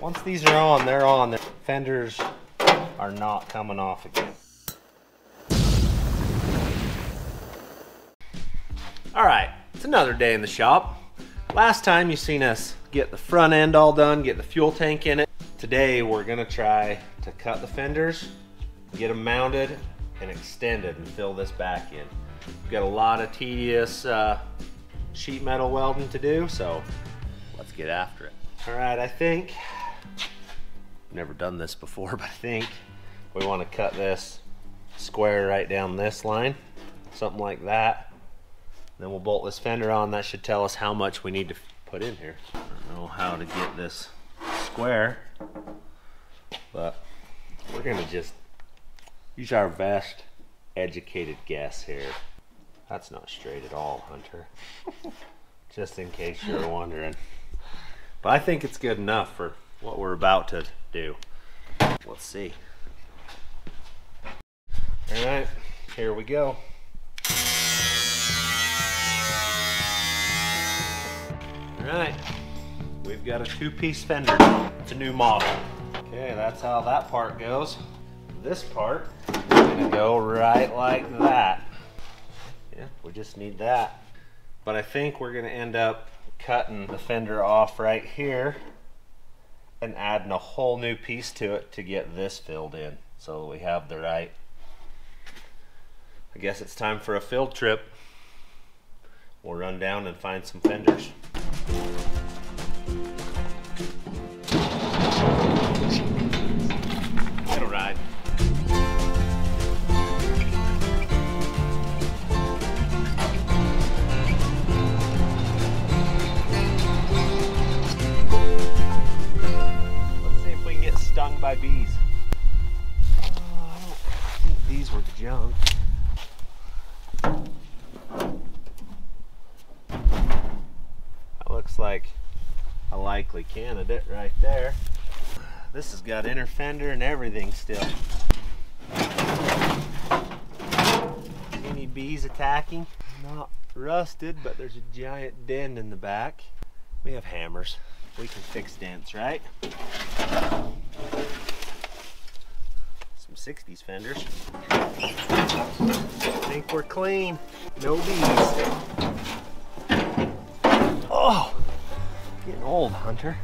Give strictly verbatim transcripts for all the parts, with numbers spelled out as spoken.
Once these are on, they're on. The fenders are not coming off again. All right, it's another day in the shop. Last time you seen us get the front end all done, get the fuel tank in it. Today we're gonna try to cut the fenders, get them mounted and extended and fill this back in. We've got a lot of tedious uh, sheet metal welding to do, so let's get after it. All right, I think, I've never done this before, but I think we wanna cut this square right down this line, something like that. Then we'll bolt this fender on. That should tell us how much we need to put in here. I don't know how to get this square, but we're gonna just use our best educated guess here. That's not straight at all, Hunter. Just in case you're wondering. But I think it's good enough for what we're about to do. Let's see. All right, here we go. Alright, we've got a two-piece fender. It's a new model. Okay, that's how that part goes. This part is gonna go right like that. Yeah, we just need that. But I think we're gonna end up cutting the fender off right here and adding a whole new piece to it to get this filled in so that we have the right. I guess it's time for a field trip. We'll run down and find some fenders. It'll ride. Let's see if we can get stung by bees. Oh, I don't think these were junk. Like a likely candidate right there. This has got inner fender and everything still. Any bees attacking? Not rusted, but there's a giant dent in the back. We have hammers. We can fix dents, right? Some sixties fenders. I think we're clean. No bees. Oh! Getting old, Hunter.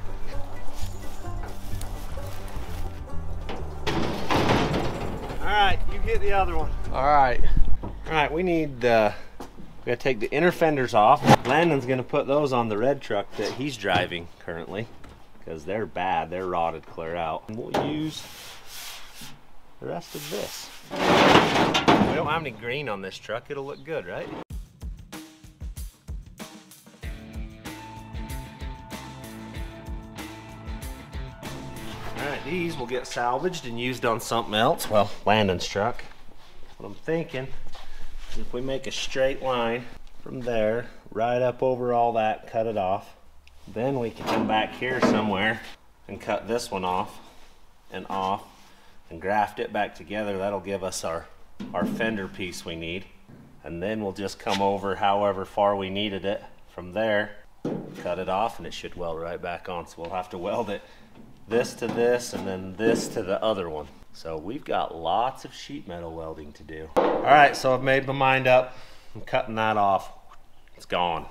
Alright, you hit the other one. Alright. Alright, we need the... We gotta take the inner fenders off. Landon's gonna put those on the red truck that he's driving currently. Because they're bad, they're rotted clear out. And we'll use the rest of this. We don't have any green on this truck, it'll look good, right? These will get salvaged and used on something else. Well, Landon's truck. What I'm thinking is if we make a straight line from there, right up over all that, cut it off, then we can come back here somewhere and cut this one off and off and graft it back together. That'll give us our, our fender piece we need. And then we'll just come over however far we needed it from there, cut it off, and it should weld right back on. So we'll have to weld it. This to this, and then this to the other one. So we've got lots of sheet metal welding to do. All right, so I've made my mind up. I'm cutting that off. It's gone.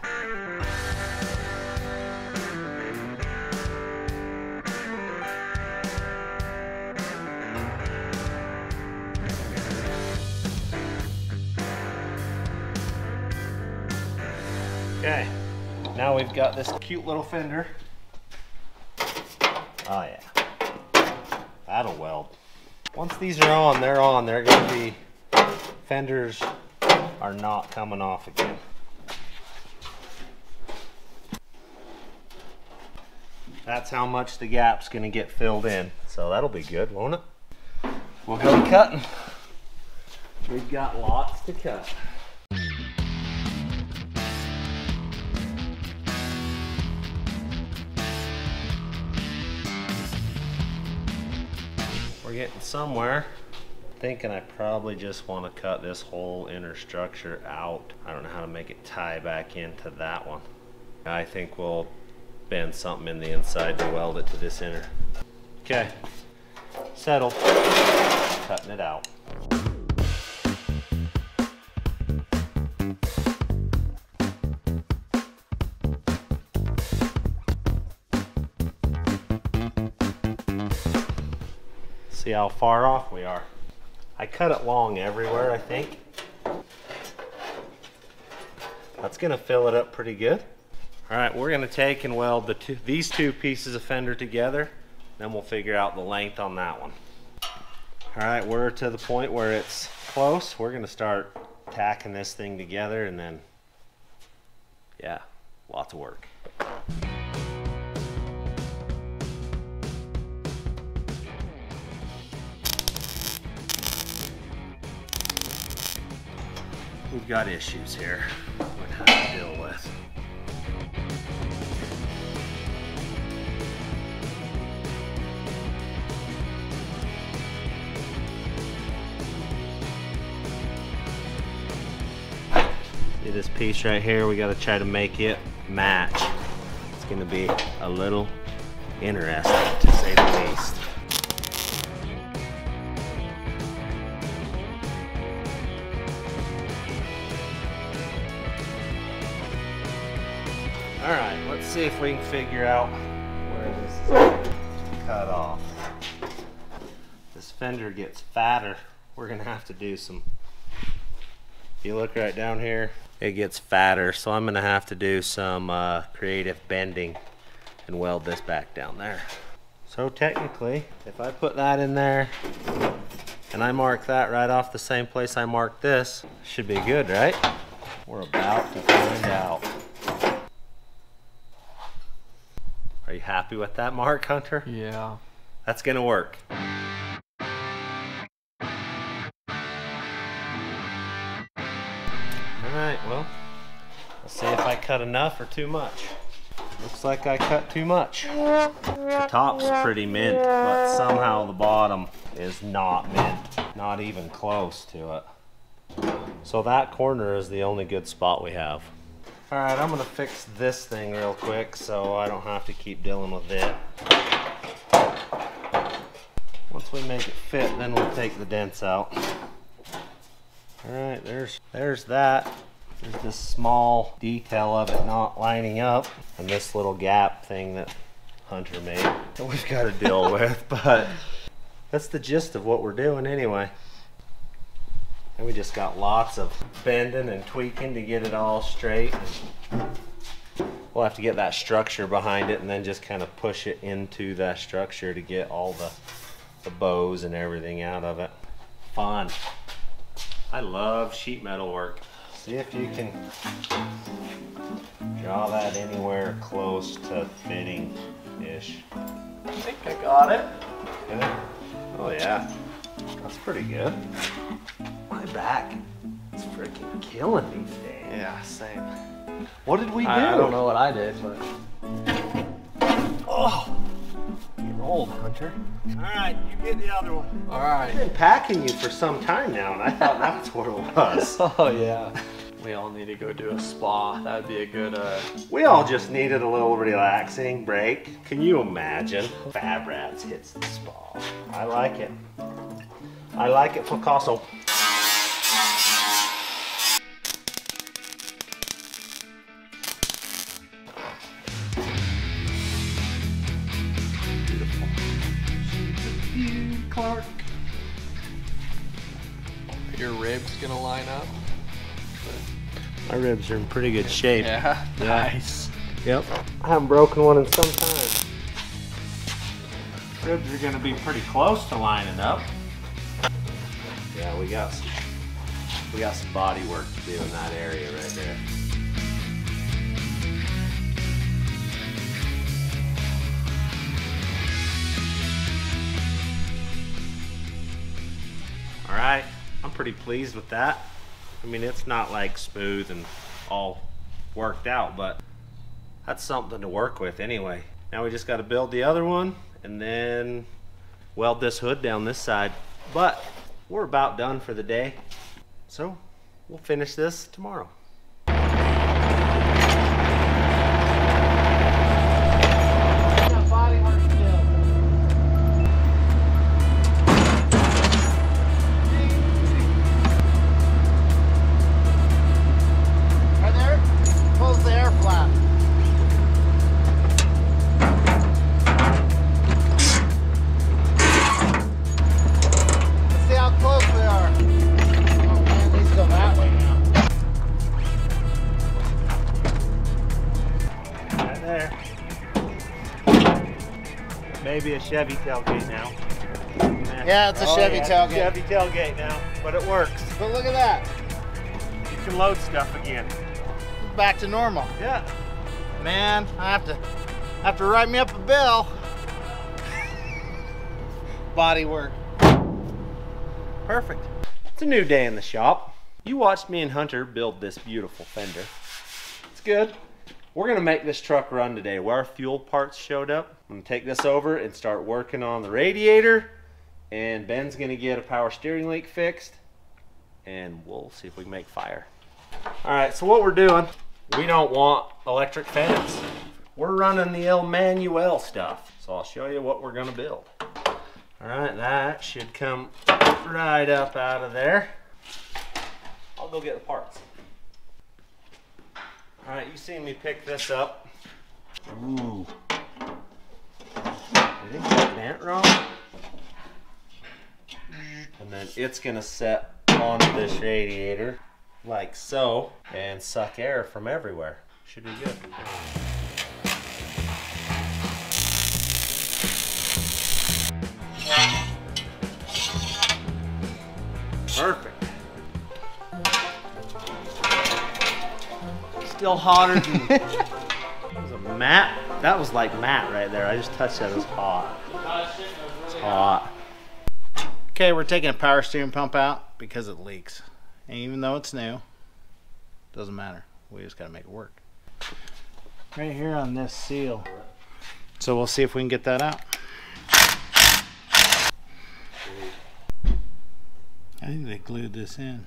Okay, now we've got this cute little fender. Oh yeah, that'll weld. Once these are on, they're on. They're gonna be, fenders are not coming off again. That's how much the gap's gonna get filled in. So that'll be good, won't it? We'll go cutting. We've got lots to cut. Getting somewhere. Thinking I probably just want to cut this whole inner structure out. I don't know how to make it tie back into that one. I think we'll bend something in the inside to weld it to this inner. Okay, settled, cutting it out. See how far off we are. I cut it long everywhere, I think. That's gonna fill it up pretty good. All right, we're gonna take and weld the two, these two pieces of fender together, then we'll figure out the length on that one. All right, we're to the point where it's close. We're gonna start tacking this thing together and then, yeah, lots of work. We've got issues here with how to deal with. See this piece right here, we gotta try to make it match. It's gonna be a little interesting to say the least. All right, let's see if we can figure out where this is going to cut off. This fender gets fatter. We're gonna have to do some, if you look right down here, it gets fatter. So I'm gonna have to do some uh, creative bending and weld this back down there. So technically, if I put that in there and I mark that right off the same place I marked this, should be good, right? We're about to find out. Are you happy with that mark, Hunter? Yeah. That's gonna work. All right, well, let's see if I cut enough or too much. Looks like I cut too much. The top's pretty mint, but somehow the bottom is not mint. Not even close to it. So that corner is the only good spot we have. All right, I'm gonna fix this thing real quick so I don't have to keep dealing with it. Once we make it fit, then we'll take the dents out. All right, there's, there's that. There's this small detail of it not lining up and this little gap thing that Hunter made that we've gotta deal with, but that's the gist of what we're doing anyway. And we just got lots of bending and tweaking to get it all straight. We'll have to get that structure behind it and then just kind of push it into that structure to get all the, the bows and everything out of it. Fun. I love sheet metal work. See if you can draw that anywhere close to fitting-ish. I think I got it. Good. Oh yeah, that's pretty good. My back, it's freaking killing me today. Yeah, same. What did we do? I don't know what I did, but... Oh! You're old, Hunter. All right, you get the other one. All right. I've been packing you for some time now, and I thought that's what it was. Oh, yeah. We all need to go do a spa. That would be a good... Uh... We all just needed a little relaxing break. Can you imagine? Fab Rats hits the spa. I like it. I like it for Picasso. Clark. Are your ribs gonna line up? My ribs are in pretty good shape. Yeah, yeah. Nice. Yep. I haven't broken one in some time. Ribs are gonna be pretty close to lining up. Yeah, we got some, we got some body work to do in that area right there. All right, I'm pretty pleased with that. I mean, it's not like smooth and all worked out, but that's something to work with anyway. Now we just got to build the other one and then weld this hood down this side. But we're about done for the day, so we'll finish this tomorrow. maybe a Chevy tailgate now. Yeah, it's a oh, Chevy yeah, tailgate. A Chevy tailgate now, but it works. But look at that. You can load stuff again. Back to normal. Yeah. Man, I have to have to write me up a bill. Body work. Perfect. It's a new day in the shop. You watched me and Hunter build this beautiful fender. It's good. We're gonna make this truck run today. Where our fuel parts showed up, I'm gonna take this over and start working on the radiator. And Ben's gonna get a power steering leak fixed, and we'll see if we can make fire. All right, so what we're doing, we don't want electric fans. We're running the El Manuel stuff. So I'll show you what we're gonna build. All right, that should come right up out of there. I'll go get the parts. All right, you seen me pick this up. Ooh, did it get bent wrong? And then it's gonna set onto this radiator like so and suck air from everywhere. Should be good. Perfect. Still hotter than that was a mat. That was like mat right there. I just touched that. It was hot. It's hot. Okay, we're taking a power steering pump out because it leaks. And even though it's new, doesn't matter. We just gotta make it work. Right here on this seal. So we'll see if we can get that out. I think they glued this in.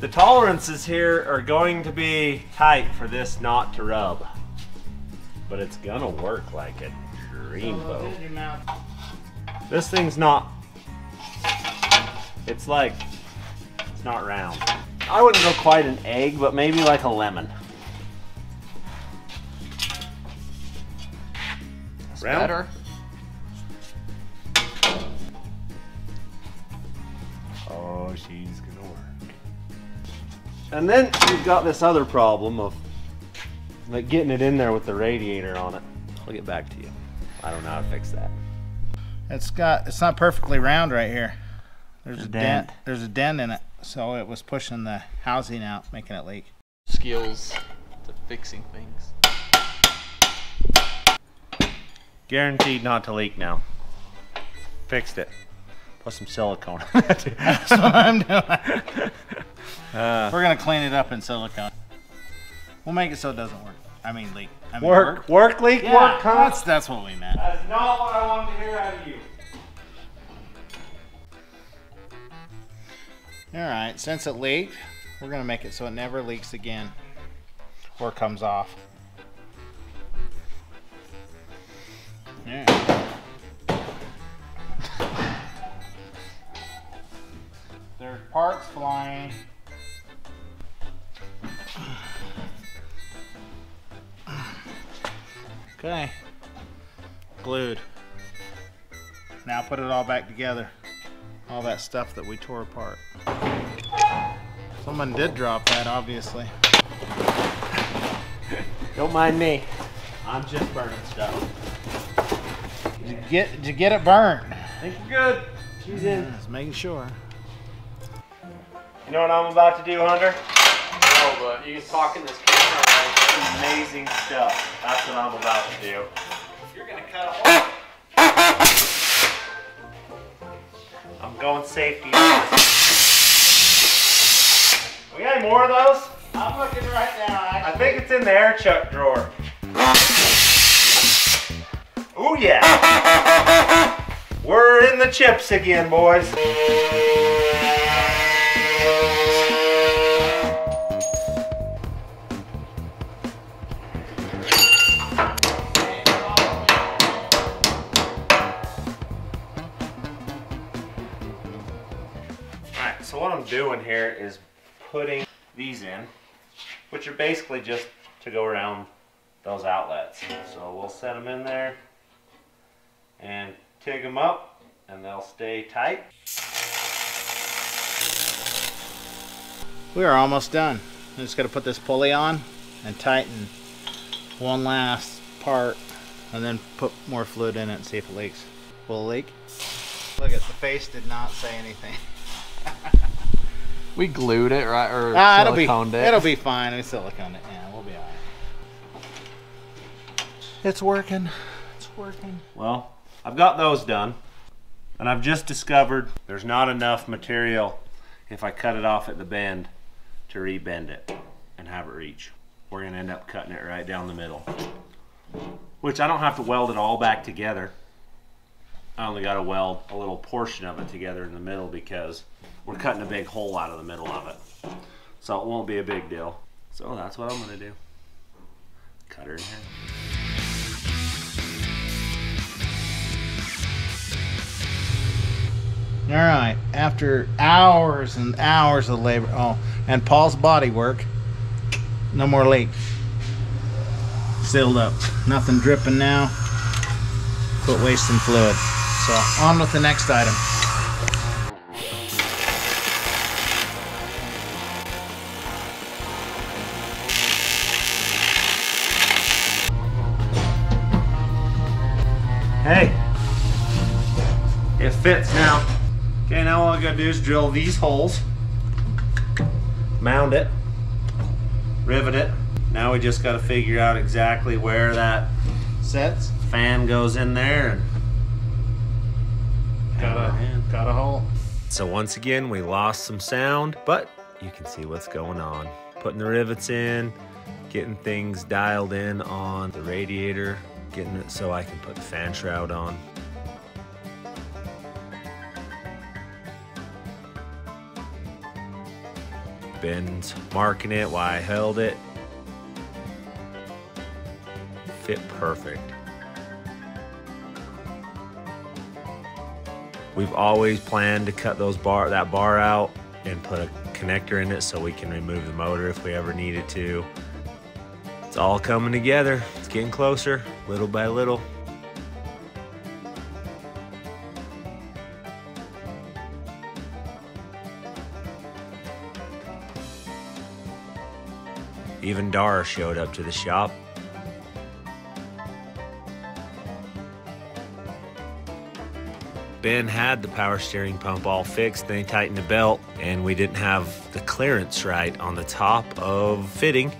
The tolerances here are going to be tight for this not to rub, but it's gonna work like a dreamboat. This thing's not, it's like, it's not round. I wouldn't go quite an egg, but maybe like a lemon. That's round? Better. Oh, she's gonna work. And then you've got this other problem of like getting it in there with the radiator on it. I'll get back to you. I don't know how to fix that. It's got, it's not perfectly round right here. There's a, a dent. dent. There's a dent in it, so it was pushing the housing out, making it leak. Skills to fixing things. Guaranteed not to leak now. Fixed it. Put some silicone on it. That's what I'm doing. Uh, We're gonna clean it up in silicone. We'll make it so it doesn't work. I mean leak. I mean, work, work, work, leak, yeah, work, huh? That's, that's what we meant. That's not what I wanted to hear out of you. All right, since it leaked, we're gonna make it so it never leaks again or comes off. Yeah. There's parts flying. Okay, glued. Now put it all back together. All that stuff that we tore apart. Someone did drop that, obviously. Don't mind me. I'm just burning stuff. Did you get, did you get it burned? I think we're good. She's yeah, in. Just making sure. You know what I'm about to do, Hunter? No, but you can talk in this camera. Amazing stuff. That's what I'm about to do. You're gonna cut a hole. I'm going safety. We got any more of those? I'm looking right now. Actually. I think it's in the air chuck drawer. Oh yeah! We're in the chips again, boys. So what I'm doing here is putting these in, which are basically just to go around those outlets. So we'll set them in there and tig them up and they'll stay tight. We are almost done. I'm just going to put this pulley on and tighten one last part and then put more fluid in it and see if it leaks. Will it leak? Look at the face, did not say anything. We glued it, right? Or ah, siliconed it'll be, it. It'll be fine. We siliconed it. Yeah, we'll be all right. It's working. It's working. Well, I've got those done. And I've just discovered there's not enough material if I cut it off at the bend to re-bend it and have it reach. We're going to end up cutting it right down the middle. Which I don't have to weld it all back together. I only got to weld a little portion of it together in the middle because we're cutting a big hole out of the middle of it. So it won't be a big deal. So that's what I'm going to do. Cut her in half. All right, after hours and hours of labor, oh, and Paul's body work, no more leak. Sealed up, nothing dripping now. Quit wasting fluid. So on with the next item. Hey, it fits now. Okay, now all I gotta do is drill these holes, mound it, rivet it. Now we just gotta figure out exactly where that sets. Fan goes in there and got a, got a hole. So once again, we lost some sound, but you can see what's going on. Putting the rivets in, getting things dialed in on the radiator, getting it so I can put the fan shroud on. Ben's marking it while I held it. Fit perfect. We've always planned to cut those bar that bar out and put a connector in it so we can remove the motor if we ever needed to. It's all coming together. It's getting closer, little by little. Even Dara showed up to the shop. Ben had the power steering pump all fixed, then he tightened the belt, and we didn't have the clearance right on the top of fitting.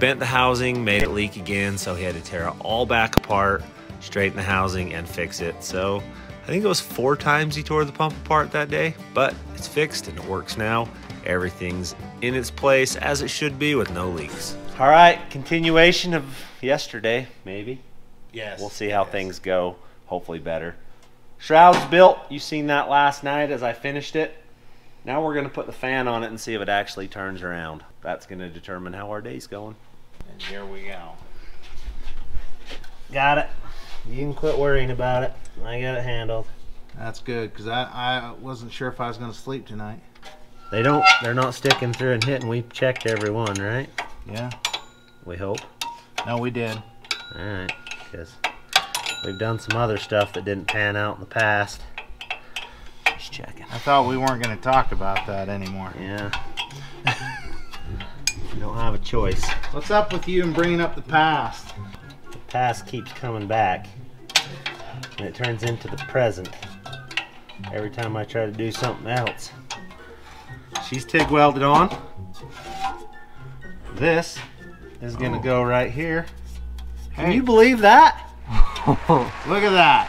Bent the housing, made it leak again, so he had to tear it all back apart, straighten the housing, and fix it. So I think it was four times he tore the pump apart that day, but it's fixed and it works now. Everything's in its place as it should be with no leaks. All right, continuation of yesterday, maybe. Yes. We'll see how yes. things go, hopefully better. Shroud's built. You seen that last night as I finished it. Now we're gonna put the fan on it and see if it actually turns around. That's gonna determine how our day's going. And here we go. Got it. You can quit worrying about it. I got it handled. That's good, because I, I wasn't sure if I was gonna sleep tonight. They don't, they're not sticking through and hitting. We checked every one, right? Yeah. We hope. No, we did. All right, because we've done some other stuff that didn't pan out in the past. Just checking. I thought we weren't going to talk about that anymore. Yeah. We don't have a choice. What's up with you and bringing up the past? The past keeps coming back, and it turns into the present every time I try to do something else. She's TIG welded on. This is oh. gonna go right here. Hey. Can you believe that? Look at that.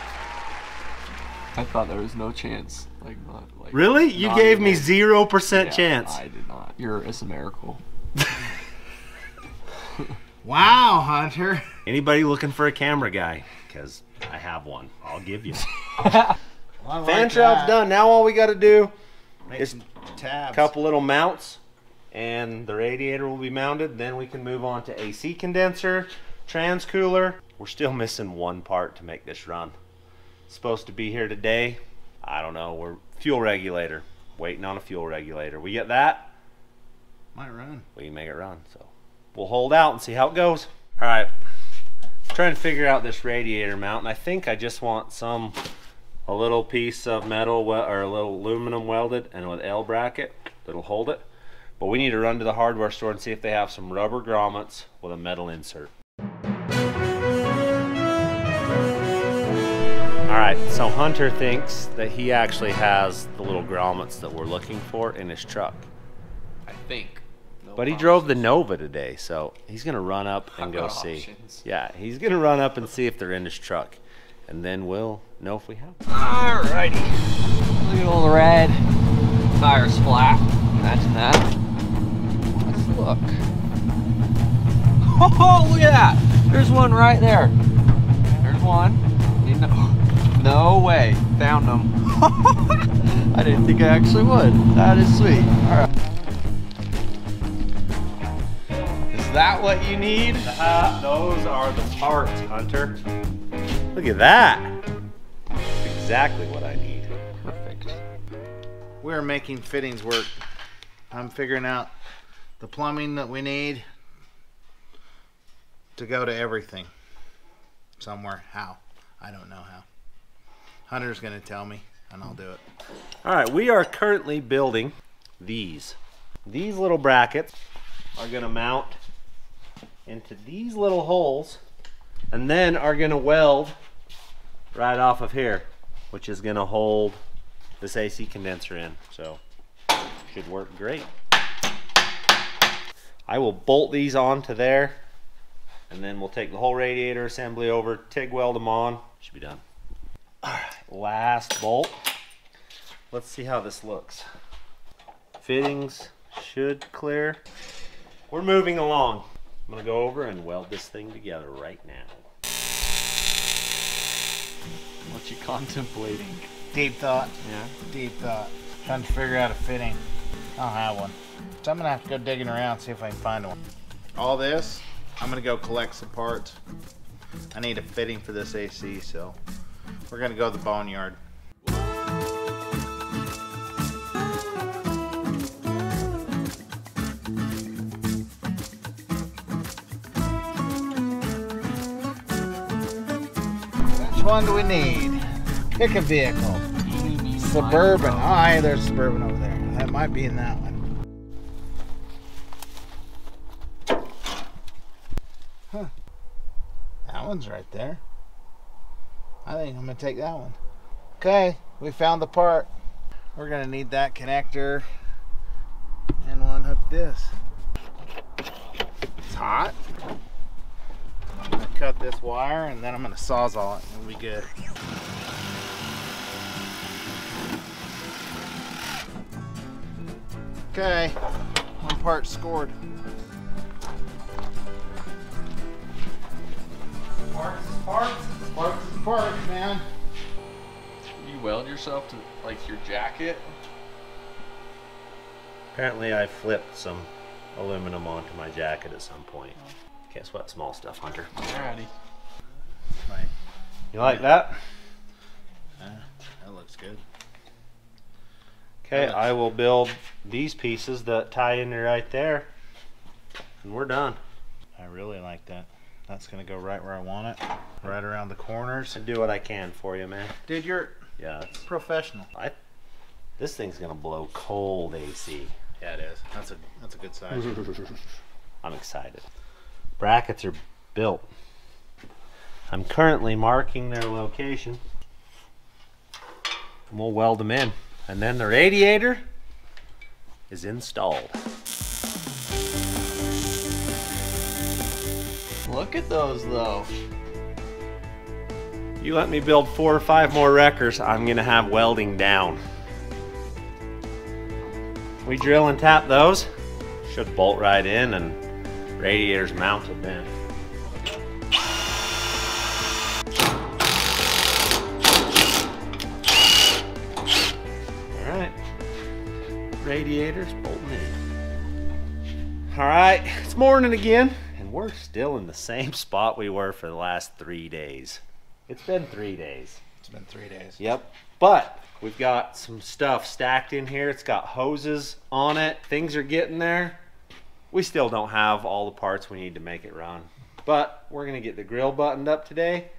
I thought there was no chance. Like, not, like really? You not gave even. me zero percent yeah, chance. I did not. You're it's a miracle. Wow, Hunter. Anybody looking for a camera guy? Because I have one. I'll give you. Well, like fan shroud's done. Now all we gotta do is tabs. Couple little mounts and the radiator will be mounted. Then we can move on to A C condenser, trans cooler. We're still missing one part to make this run. It's supposed to be here today. I don't know. We're fuel regulator. Waiting on a fuel regulator. We get that? Might run. We can make it run. So we'll hold out and see how it goes. All right. I'm trying to figure out this radiator mount, and I think I just want some. A little piece of metal or a little aluminum welded and with L bracket that'll hold it. But we need to run to the hardware store and see if they have some rubber grommets with a metal insert. Alright, so Hunter thinks that he actually has the little grommets that we're looking for in his truck. I think. No but he options. drove the Nova today, so he's going to run up and I've go see. Options. Yeah, he's going to run up and see if they're in his truck. And then we'll know if we have them. Alrighty. Look at all the red. Tire's flat. Imagine that. Let's look. Oh, look at that. There's one right there. There's one. You know. No way, found them. I didn't think I actually would. That is sweet. All right. Is that what you need? Uh, those are the parts, Hunter. Look at that. That's exactly what I need. Perfect. We're making fittings work. I'm figuring out the plumbing that we need to go to everything. Somewhere, how? I don't know how. Hunter's gonna tell me and I'll do it. All right, we are currently building these. These little brackets are gonna mount into these little holes and then are gonna weld right off of here, which is gonna hold this A C condenser in. So, should work great. I will bolt these onto there and then we'll take the whole radiator assembly over, TIG weld them on, should be done. All right, last bolt. Let's see how this looks. Fittings should clear. We're moving along. I'm gonna go over and weld this thing together right now. What you contemplating? Deep thought. Yeah. Deep thought. Trying to figure out a fitting. I don't have one. So I'm gonna have to go digging around, see if I can find one. All this, I'm gonna go collect some parts. I need a fitting for this A C, so. We're gonna go to the boneyard. Which one do we need? Pick a vehicle. Suburban. Aye, there's Suburban over there. That might be in that one. Huh. That one's right there. I think I'm gonna take that one. Okay, we found the part. We're gonna need that connector and we'll unhook this. It's hot. I'm gonna cut this wire and then I'm gonna sawzall it and we'll be good. Okay, one part scored. Parts is parts. Parts is parts, man. You weld yourself to, like, your jacket? Apparently I flipped some aluminum onto my jacket at some point. Guess what? Small stuff, Hunter. Alrighty. Right. You like that? Yeah, that looks good. Okay, I will build these pieces that tie in right there. And we're done. I really like that. That's gonna go right where I want it, right around the corners. I do what I can for you, man. Dude, you're yeah, professional. I, this thing's gonna blow cold A C. Yeah, it is. That's a that's a good size. I'm excited. Brackets are built. I'm currently marking their location. And we'll weld them in, and then the radiator is installed. Look at those though. You let me build four or five more wreckers, I'm gonna have welding down. We drill and tap those, should bolt right in and radiator's mounted then. All right, radiator's bolting in. All right, it's morning again. We're still in the same spot we were for the last three days. It's been three days. It's been three days. Yep. But we've got some stuff stacked in here. It's got hoses on it. Things are getting there. We still don't have all the parts we need to make it run. But we're going to get the grill buttoned up today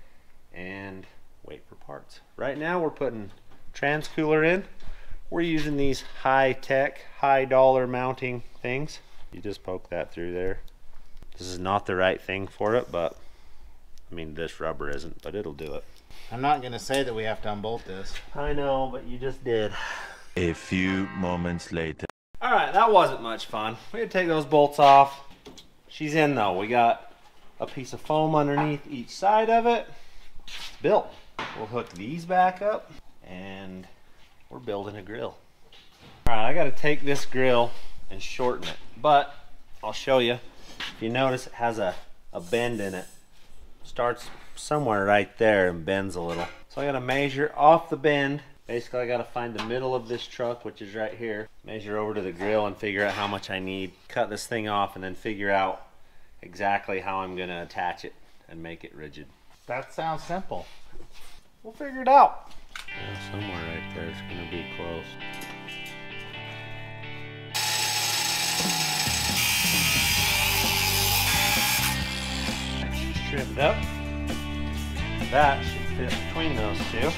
and wait for parts. Right now we're putting transcooler in. we're using these high-tech, high-dollar mounting things. You just poke that through there. This is not the right thing for it, but I mean, this rubber isn't, but it'll do it. I'm not gonna say that we have to unbolt this. I know, but you just did. A few moments later. All right, that wasn't much fun. We had to take those bolts off. She's in though. We got a piece of foam underneath each side of it. It's built. We'll hook these back up and we're building a grill. All right, I gotta take this grill and shorten it, but I'll show you. If you notice, it has a, a bend in it. Starts somewhere right there and bends a little. So I gotta measure off the bend. Basically, I gotta find the middle of this truck, which is right here. Measure over to the grill and figure out how much I need. Cut this thing off and then figure out exactly how I'm gonna attach it and make it rigid. That sounds simple. We'll figure it out. Yeah, somewhere right there, it's gonna be close. Trimmed up. That should fit between those two.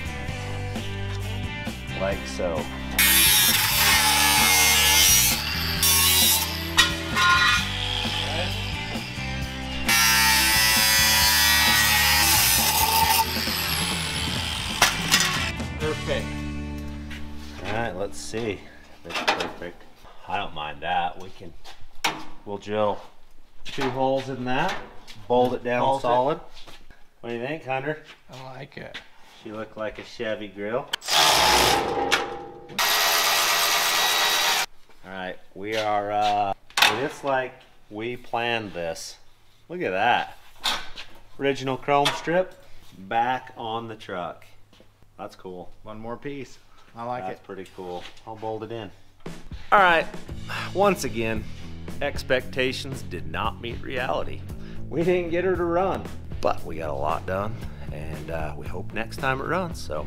Like so. Perfect. Alright, let's see. That's perfect. I don't mind that. We can, we'll drill two holes in that. Bolt it down Bolt solid. It. What do you think, Hunter? I like it. She looked like a Chevy grill. Alright, we are, uh, it's like we planned this. Look at that. Original chrome strip back on the truck. That's cool. One more piece. I like That's it. That's pretty cool. I'll bolt it in. Alright, once again, expectations did not meet reality. We didn't get her to run, but we got a lot done, and uh, we hope next time it runs. So